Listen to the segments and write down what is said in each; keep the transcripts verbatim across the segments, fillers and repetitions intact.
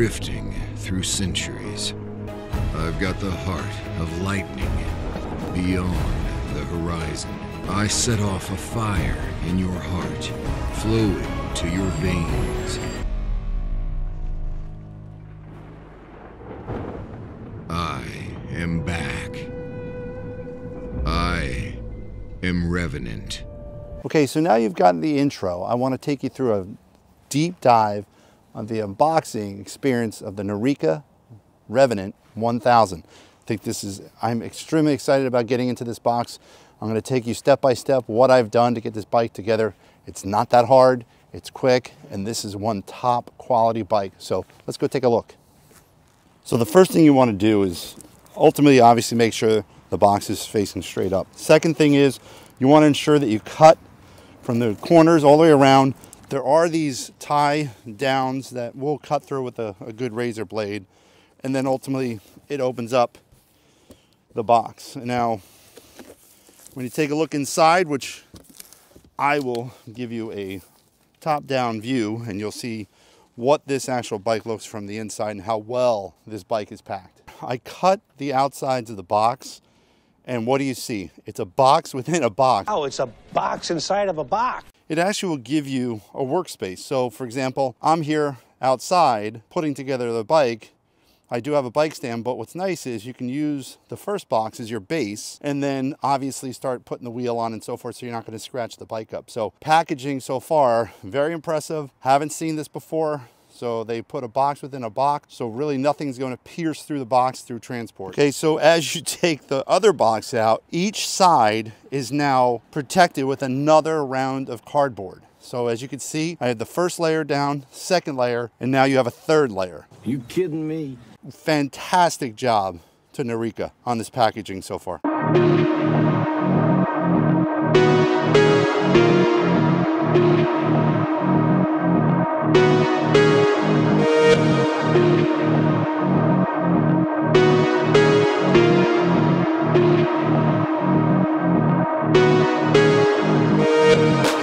drifting through centuries. I've got the heart of lightning beyond the horizon. I set off a fire in your heart, flowing to your veins. I am back. I am Revenant. Okay, so now you've gotten the intro. I want to take you through a deep dive on the unboxing experience of the Nireeka Revenant one thousand. I think this is, I'm extremely excited about getting into this box. I'm going to take you step by step what I've done to get this bike together. It's not that hard, it's quick, and this is one top quality bike. So let's go take a look. So the first thing you want to do is ultimately obviously make sure the box is facing straight up. Second thing is you want to ensure that you cut from the corners all the way around. There are these tie downs that will cut through with a, a good razor blade, and then ultimately it opens up the box. And now when you take a look inside, which I will give you a top-down view, and you'll see what this actual bike looks from the inside and how well this bike is packed. I cut the outsides of the box, and what do you see? It's a box within a box. Oh, it's a box inside of a box. It actually will give you a workspace. So for example, I'm here outside putting together the bike. I do have a bike stand, but what's nice is you can use the first box as your base and then obviously start putting the wheel on and so forth, so you're not going to scratch the bike up. So packaging so far, very impressive. Haven't seen this before. So they put a box within a box. So really nothing's going to pierce through the box through transport. Okay, so as you take the other box out, each side is now protected with another round of cardboard. So as you can see, I had the first layer down, second layer, and now you have a third layer. Are you kidding me? Fantastic job to Nireeka on this packaging so far.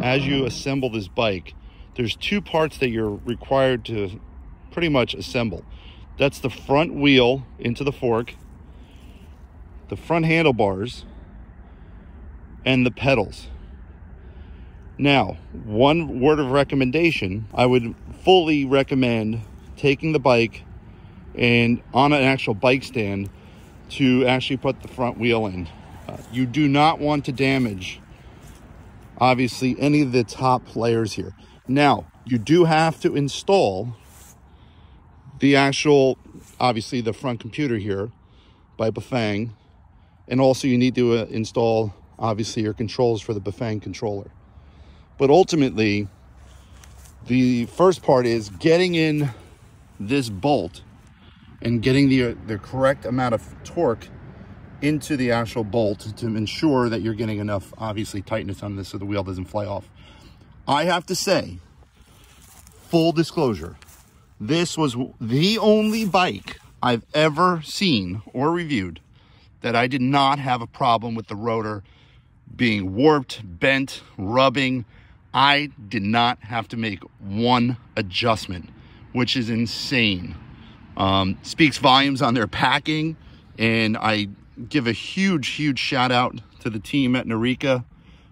As you assemble this bike, there's two parts that you're required to pretty much assemble. That's the front wheel into the fork, the front handlebars, and the pedals. Now, one word of recommendation, I would fully recommend taking the bike and on an actual bike stand to actually put the front wheel in. Uh, you do not want to damage obviously any of the top layers here. Now, you do have to install the actual, obviously the front computer here by Bafang. And also you need to uh, install, obviously, your controls for the Bafang controller. But ultimately, the first part is getting in this bolt and getting the, the correct amount of torque into the actual bolt to ensure that you're getting enough, obviously, tightness on this so the wheel doesn't fly off. I have to say, full disclosure, this was the only bike I've ever seen or reviewed that I did not have a problem with the rotor being warped, bent, rubbing. I did not have to make one adjustment, which is insane. Um, speaks volumes on their packing, and I give a huge, huge shout out to the team at Nireeka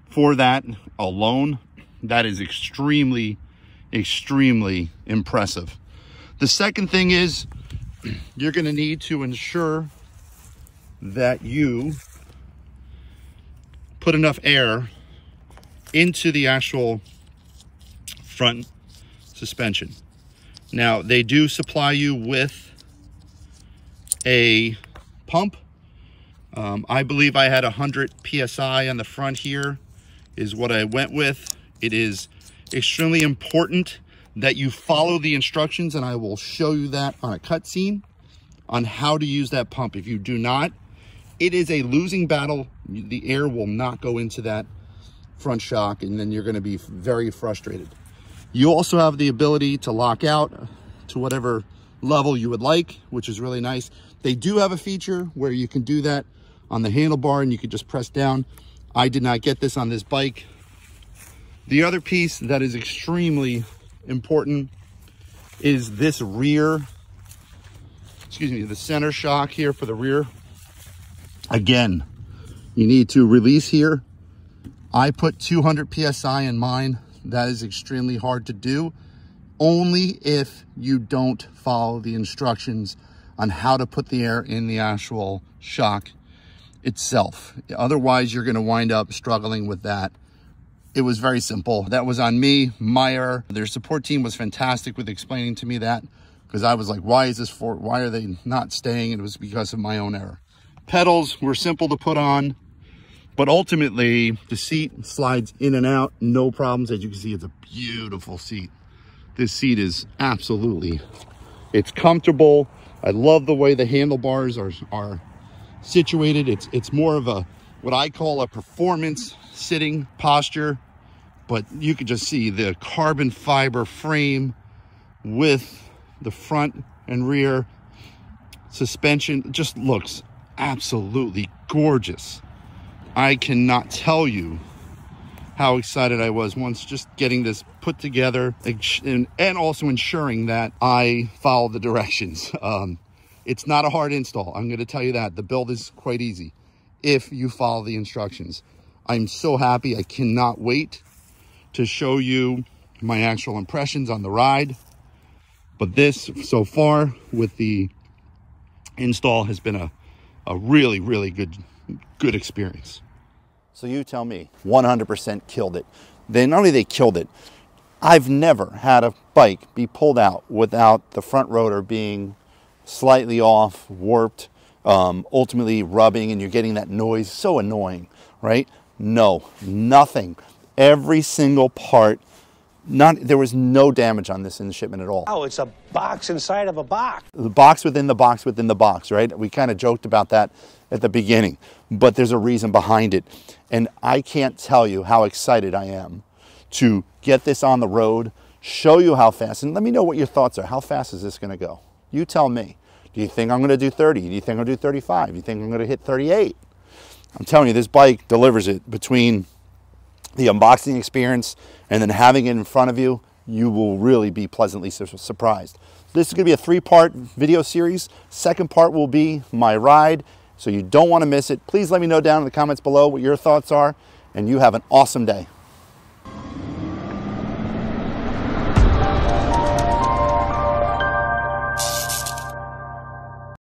for that alone. That is extremely, extremely impressive. The second thing is you're going to need to ensure that you put enough air into the actual front suspension. Now, they do supply you with a pump. Um, I believe I had one hundred P S I on the front here is what I went with. It is extremely important that you follow the instructions, and I will show you that on a cutscene on how to use that pump. If you do not, it is a losing battle. The air will not go into that front shock, and then you're going to be very frustrated. You also have the ability to lock out to whatever level you would like, which is really nice. They do have a feature where you can do that on the handlebar and you can just press down. I did not get this on this bike. The other piece that is extremely important is this rear, excuse me, the center shock here for the rear. Again, you need to release here. I put two hundred P S I in mine. That is extremely hard to do, only if you don't follow the instructions on how to put the air in the actual shock itself. Otherwise, you're going to wind up struggling with that. It was very simple. That was on me, Meyer. Their support team was fantastic with explaining to me that, because I was like, why is this for, why are they not staying? And it was because of my own error. Pedals were simple to put on, but ultimately the seat slides in and out, no problems. As you can see, it's a beautiful seat. This seat is absolutely, it's comfortable. I love the way the handlebars are, are situated. It's, it's more of a, what I call a performance sitting posture. But you can just see the carbon fiber frame with the front and rear suspension just looks absolutely gorgeous. I cannot tell you how excited I was once just getting this put together and, and also ensuring that I follow the directions. Um, it's not a hard install. I'm going to tell you that. The build is quite easy if you follow the instructions. I'm so happy. I cannot wait to show you my actual impressions on the ride. But this so far with the install has been a, a really, really good, good experience. So you tell me, one hundred percent killed it. They, not only they killed it, I've never had a bike be pulled out without the front rotor being slightly off, warped, um, ultimately rubbing, and you're getting that noise. So annoying, right? No, nothing. Every single part, not, there was no damage on this in the shipment at all. Oh, it's a box inside of a box. The box within the box within the box, right? We kind of joked about that at the beginning, but there's a reason behind it. And I can't tell you how excited I am to get this on the road, show you how fast, and let me know what your thoughts are. How fast is this going to go? You tell me. Do you think I'm going to do thirty? Do you think I'll do thirty-five? Do you think I'm going to hit thirty-eight? I'm telling you, this bike delivers it. Between the unboxing experience and then having it in front of you, you will really be pleasantly su surprised. This is going to be a three-part video series. Second part will be my ride, so you don't want to miss it. Please let me know down in the comments below what your thoughts are, and you have an awesome day.